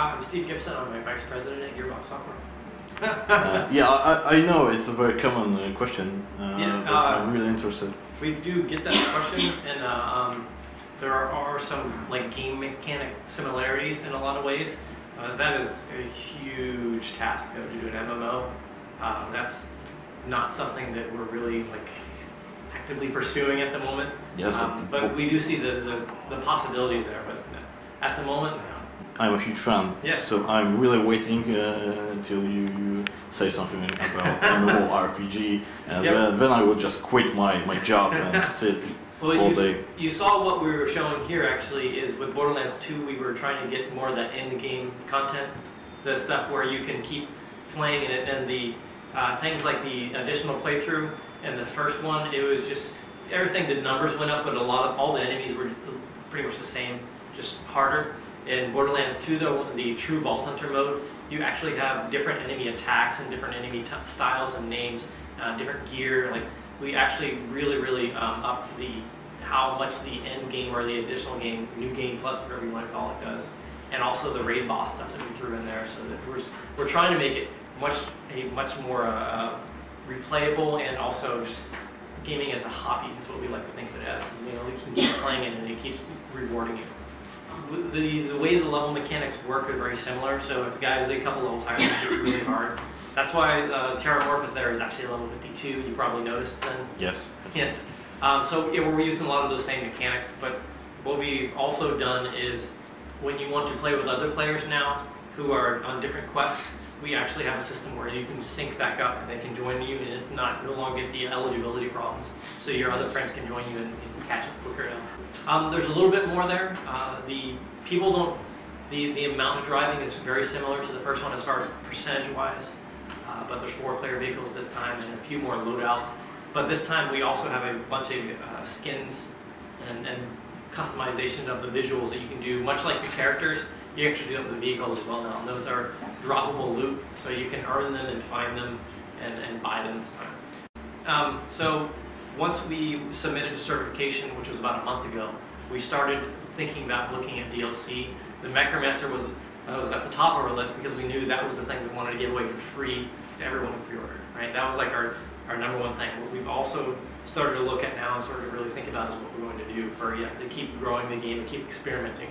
I'm Steve Gibson. I'm a Vice President at Gearbox Software. Yeah, I know it's a very common question. I'm really interested. We do get that question, and there are some like game mechanic similarities in a lot of ways. That is a huge task though, to do an MMO. That's not something that we're really like actively pursuing at the moment. Yes, but we do see the possibilities there. But at the moment, no. I'm a huge fan. Yes. So I'm really waiting until you say something about MMORPG, and yep. then I will just quit my job and sit all day. You saw what we were showing here actually is with Borderlands 2. We were trying to get more of that end game content, the stuff where you can keep playing in it, and the things like the additional playthrough. And the first one, it was just everything. The numbers went up, but all the enemies were pretty much the same, just harder. In Borderlands 2, though, the true Vault Hunter mode, you actually have different enemy attacks and different enemy styles and names, different gear. Like we actually really upped how much the end game or the additional game, new game plus, whatever you want to call it, does, and also the raid boss stuff that we threw in there. So that we're trying to make it much more replayable, and also just gaming as a hobby is what we like to think of it as. You know, we can keep playing it, and it keeps rewarding you. The way the level mechanics work are very similar, so if the guy is a couple levels higher, it gets really hard. That's why Terramorphous there is actually level 52, you probably noticed then. Yes. Yes. So yeah, we're using a lot of those same mechanics, but what we've also done is when you want to play with other players now who are on different quests, we actually have a system where you can sync back up and they can join you and no longer get the eligibility problems. So your other friends can join you and catch up quicker. There's a little bit more there. The amount of driving is very similar to the first one as far as percentage-wise, but there's 4-player vehicles this time and a few more loadouts. But this time we also have a bunch of skins and customization of the visuals that you can do, much like the characters. You actually do have the vehicles as well now, and those are droppable loot, so you can earn them and find them and buy them this time. So once we submitted to certification, which was about a month ago, we started thinking about looking at DLC. The Mechromancer was at the top of our list because we knew that was the thing we wanted to give away for free to everyone who pre-ordered, right? That was like our #1 thing. What we've also started to look at now and sort of really think about is what we're going to do to keep growing the game and keep experimenting.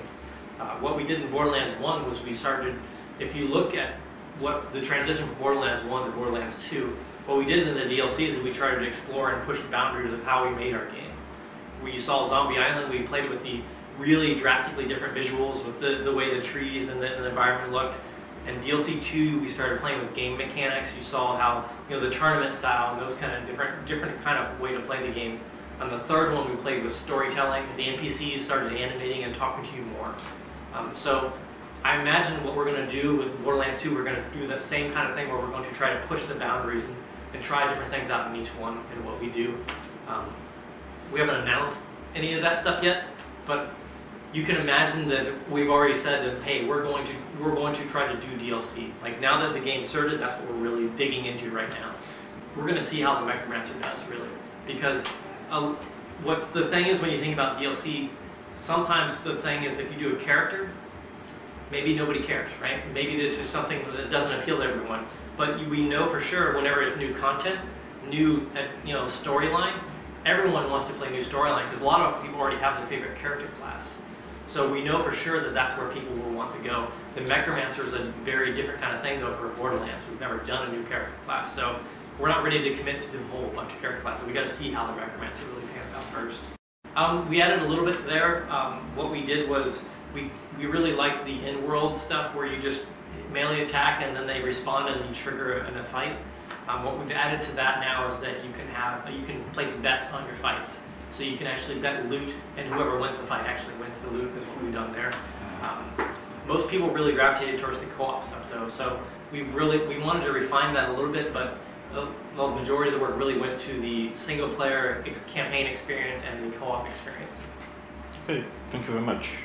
What we did in Borderlands 1 was we started, if you look at what the transition from Borderlands 1 to Borderlands 2, what we did in the DLCs is we tried to explore and push the boundaries of how we made our game. We saw Zombie Island, we played with the really drastically different visuals, with the way the trees and the environment looked. And DLC 2, we started playing with game mechanics. You saw how, the tournament style and those kind of different kind of way to play the game. On the third one, we played with storytelling. The NPCs started animating and talking to you more. So I imagine what we're going to do with Borderlands 2, we're going to do that same kind of thing where we're going to try to push the boundaries and try different things out in each one and what we do. We haven't announced any of that stuff yet, but you can imagine that we've already said that, hey, we're going to try to do DLC. Like now that the game's certified, that's what we're really digging into right now. We're going to see how the Mechromancer does really, because what the thing is when you think about DLC. Sometimes the thing is, if you do a character, maybe nobody cares, right? Maybe there's just something that doesn't appeal to everyone. But we know for sure whenever it's new content, new storyline, everyone wants to play new storyline because a lot of people already have their favorite character class. So we know for sure that that's where people will want to go. The Mechromancer is a very different kind of thing though for Borderlands. We've never done a new character class, so we're not ready to commit to do a whole bunch of character classes. We got to see how the Mechromancer really pans out first. We added a little bit there. What we did was we really liked the in-world stuff where you just melee attack and then they respond and you trigger in a fight. What we've added to that now is that you can place bets on your fights, so you can actually bet loot, and whoever wins the fight actually wins the loot. Is what we've done there. Most people really gravitated towards the co-op stuff though, so we wanted to refine that a little bit, but. The majority of the work really went to the single-player campaign experience and the co-op experience. Okay, thank you very much.